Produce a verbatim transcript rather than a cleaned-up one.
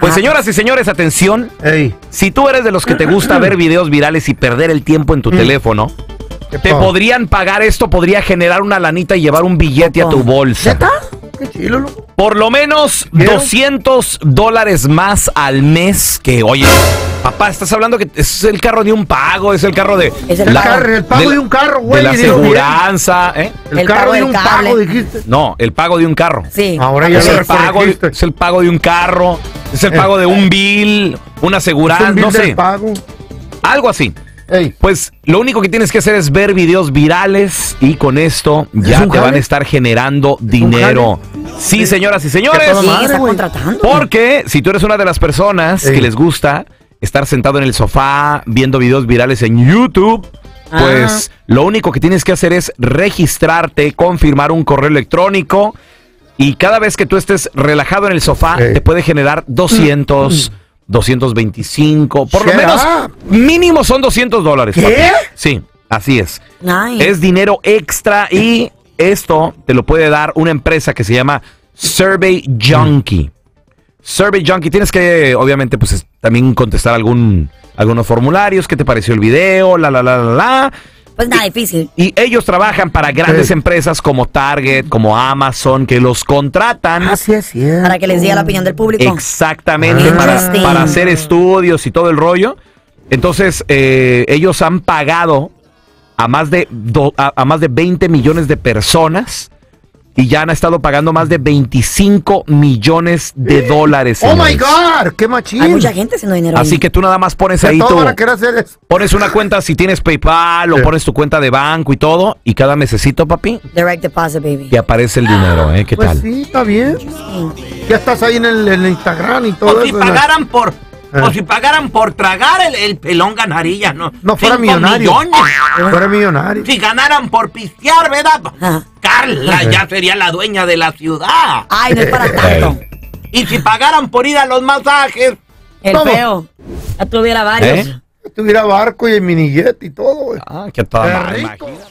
Pues señoras y señores, atención. Ey. Si tú eres de los que te gusta ver videos virales y perder el tiempo en tu mm. teléfono, te podrían pagar esto, podría generar una lanita y llevar un billete a tu bolsa. ¿Neta? Qué chilo, loco. Por lo menos ¿Qué? doscientos dólares más al mes que, oye, papá, estás hablando que es el carro de un pago, es el carro de... Es el, la, carro, el pago de, de un carro, güey. De la aseguranza, ¿eh? El, el carro de un cable. pago, dijiste. No, el pago de un carro. Sí. Ahora ya es, el pago, es el pago de un carro, es el pago de un bill, una aseguranza, un bill no sé. Pago. Algo así. Ey. Pues lo único que tienes que hacer es ver videos virales y con esto ya te van a estar generando dinero. Sí, señoras y señores. Sí, está contratando. Porque si tú eres una de las personas Ey. que les gusta estar sentado en el sofá viendo videos virales en YouTube, pues ah. lo único que tienes que hacer es registrarte, confirmar un correo electrónico y cada vez que tú estés relajado en el sofá Ey. te puede generar doscientos... Mm. doscientos veinticinco, por lo menos mínimo son doscientos dólares. ¿Qué? Sí, así es. Nice. Es dinero extra y esto te lo puede dar una empresa que se llama Survey Junkie. Survey Junkie, tienes que obviamente pues también contestar algún algunos formularios, qué te pareció el video, la la la la la. Pues nada, difícil. Y ellos trabajan para grandes sí. empresas como Target, como Amazon, que los contratan. Así es, cierto. Para que les diga la opinión del público. Exactamente, ah. para, para hacer estudios y todo el rollo. Entonces, eh, ellos han pagado a más, de do, a, a más de veinte millones de personas y ya han estado pagando más de veinticinco millones de dólares. ¡Oh, my God! ¡Qué machín! Hay mucha gente haciendo dinero ahí. Así que tú nada más pones ahí tú. Pones una cuenta si tienes PayPal o pones tu cuenta de banco y todo. Y cada mesecito, papi. Direct deposit, baby. Y aparece el dinero, ¿eh? ¿Qué pues tal? Sí, está bien. Ya estás ahí en el, en el Instagram y todo o eso. Si pagaran por, eh. O si pagaran por tragar el, el pelón ganaría, ¿no? No fuera millonario. No fuera millonario. Si ganaran por pistear, ¿verdad? Ah. Carla ya sería la dueña de la ciudad. Ay, no es para tanto. Y si pagaran por ir a los masajes. El ¿Cómo? feo. Ya tuviera varios. ¿Eh? Tuviera barco y el minijet y todo. Wey. Ah, qué tal.